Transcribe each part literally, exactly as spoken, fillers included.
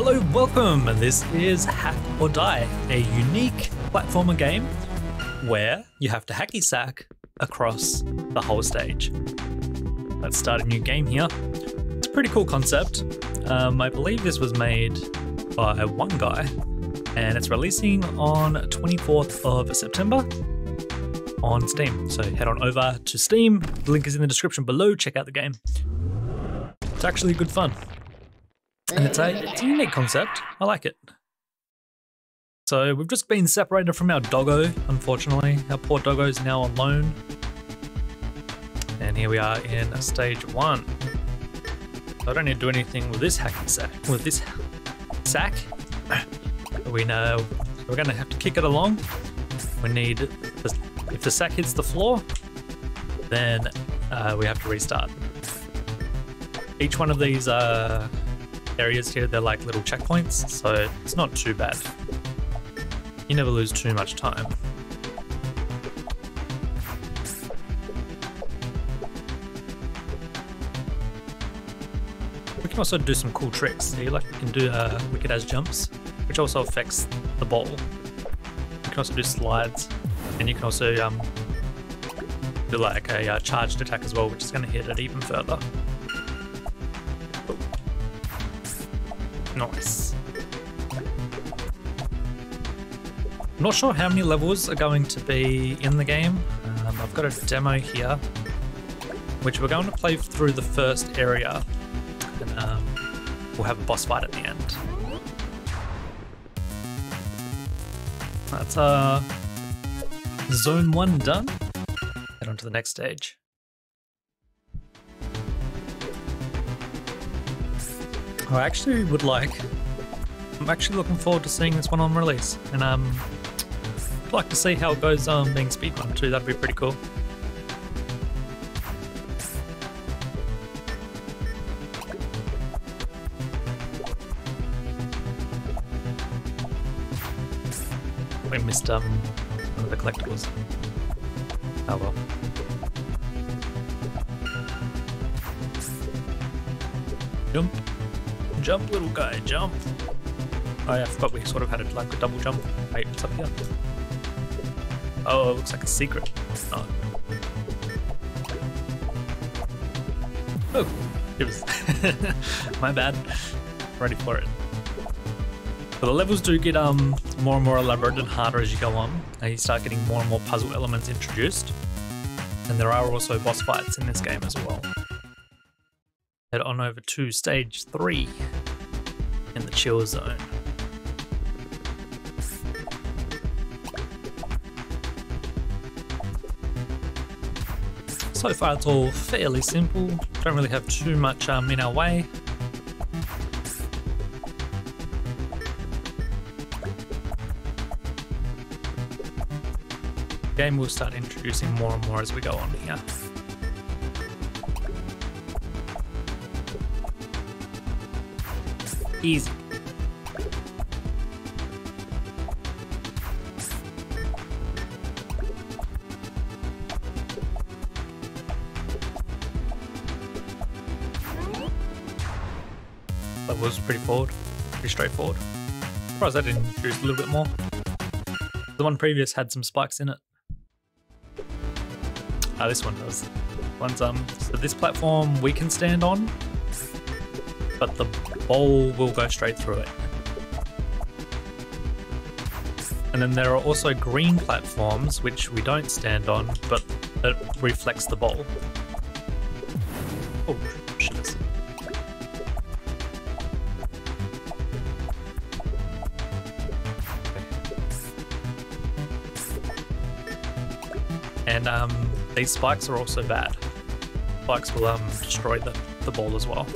Hello, welcome. This is Hack or Die, a unique platformer game where you have to hacky sack across the whole stage. Let's start a new game here. It's a pretty cool concept. Um, I believe this was made by one guy, and it's releasing on twenty-fourth of September on Steam. So head on over to Steam. The link is in the description below. Check out the game. It's actually good fun. And it's a, it's a unique concept. I like it. So we've just been separated from our doggo, unfortunately. Our poor doggo is now alone. And here we are in stage one. I don't need to do anything with this hacky sack. With this sack, we know we're going to have to kick it along. We need, if the sack hits the floor, then uh, we have to restart. Each one of these uh, areas here, they're like little checkpoints, so it's not too bad. You never lose too much time. We can also do some cool tricks here, like we can do uh, wicked as jumps, which also affects the ball. You can also do slides, and you can also um, do like a uh, charged attack as well, which is going to hit it even further. Nice. I'm not sure how many levels are going to be in the game. Um, I've got a demo here, which we're going to play through the first area, and um, we'll have a boss fight at the end. That's uh, zone one done. Head on to the next stage. I actually would like, I'm actually looking forward to seeing this one on release, and um, I'd like to see how it goes um, being speedrun too. That'd be pretty cool. We missed um, one of the collectibles. Oh well. Jump. Jump, little guy, jump. Oh yeah, I forgot we sort of had a, like a double jump. Wait, what's up here? Oh, it looks like a secret. Oh. Oh, it was... My bad. Ready for it. But the levels do get um more and more elaborate and harder as you go on. And you start getting more and more puzzle elements introduced. And there are also boss fights in this game as well. Head on over to stage three in the chill zone. So far it's all fairly simple, don't really have too much um, in our way. The game will start introducing more and more as we go on here. Easy. That was pretty forward, pretty straightforward. I'm surprised I didn't introduce a little bit more. The one previous had some spikes in it. Ah, oh, this one does. One's um. So this platform we can stand on, but the ball will go straight through it. And then there are also green platforms which we don't stand on, but it reflects the ball. Oh, shit. And um, these spikes are also bad. Spikes will um, destroy the, the ball as well.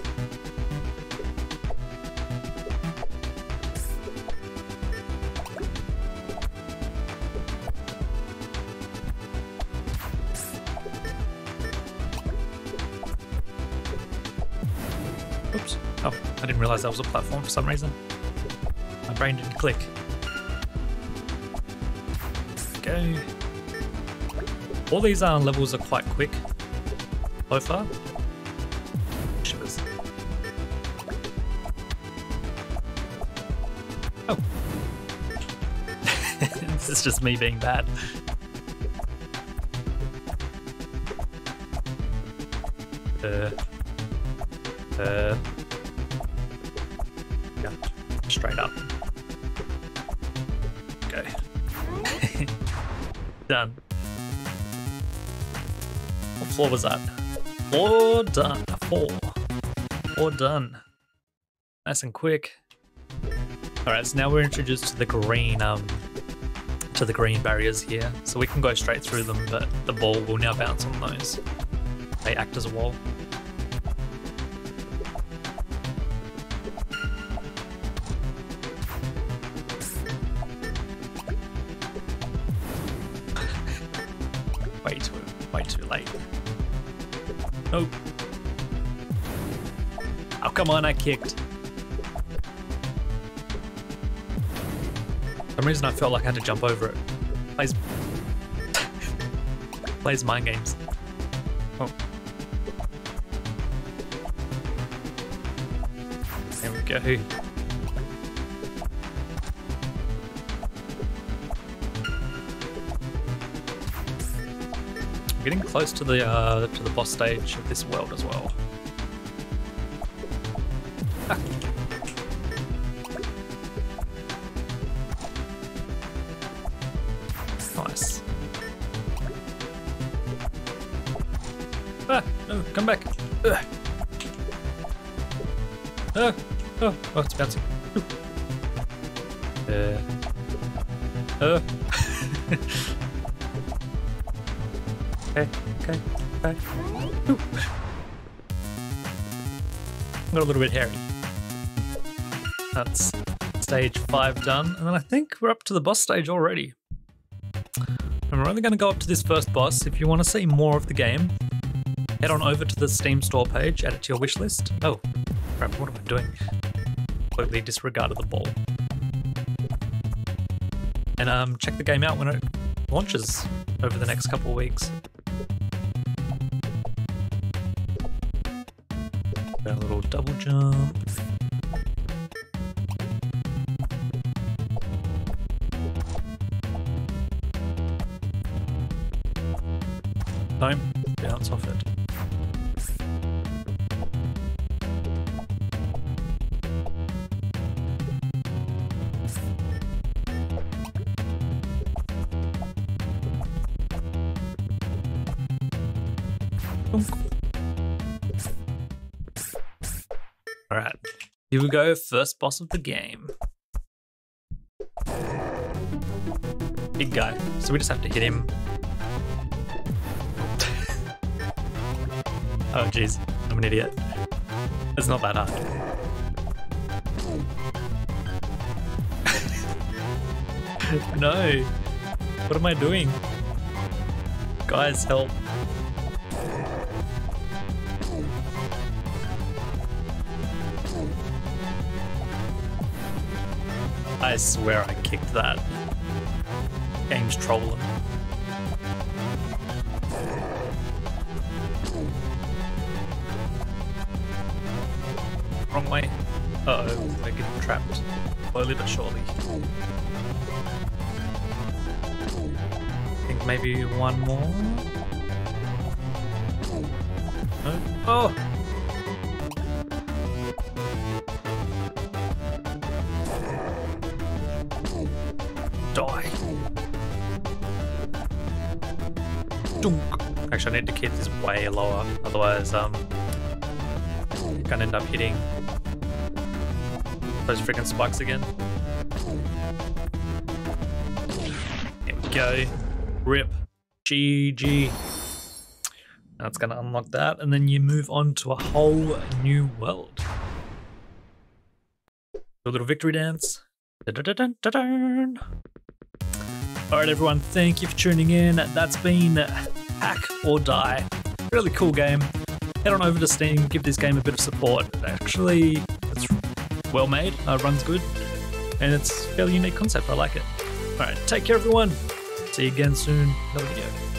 Oops. Oh, I didn't realize that was a platform for some reason. My brain didn't click. Go. All these uh, levels are quite quick so far. Shivers. This is just me being bad. Uh. Uh. Yeah, straight up. Okay. Done. What floor was that? Four done. Four. Four done. Nice and quick. All right, so now we're introduced to the green, um, to the green barriers here. So we can go straight through them, but the ball will now bounce on those. They act as a wall. way too, way too late. Nope. Oh, come on, I kicked. For some reason I felt like I had to jump over it. Plays, plays mind games. Oh. There we go. I'm getting close to the uh, to the boss stage of this world as well. Come back. Ugh. Oh, oh, oh, it's bouncing. Uh. Oh. okay, okay, okay. Ooh. Got a little bit hairy. That's stage five done. And then I think we're up to the boss stage already. And we're only going to go up to this first boss. If you want to see more of the game, head on over to the Steam store page, add it to your wish list. Oh, crap, what am I doing? Completely disregarded the ball. And um, check the game out when it launches over the next couple of weeks. A little double jump. Don't bounce off it. Alright, here we go, first boss of the game. Big guy, so we just have to hit him. Oh jeez, I'm an idiot. It's not that hard. No, what am I doing? Guys, help. I swear I kicked that. Game's trolling. Wrong way. Uh oh, we're getting trapped. Slowly but surely. I think maybe one more? No? Oh! Actually, I need to keep this way lower, otherwise um, I'm gonna end up hitting those freaking spikes again. There we go. Rip. G G. That's gonna unlock that, and then you move on to a whole new world. Do a little victory dance. Da-da-da-da-da-da. All right, everyone, thank you for tuning in. That's been Hack or Die. Really cool game. Head on over to Steam, give this game a bit of support. Actually, it's well made, uh, runs good, and it's a fairly unique concept. I like it. All right, take care, everyone. See you again soon. Another video.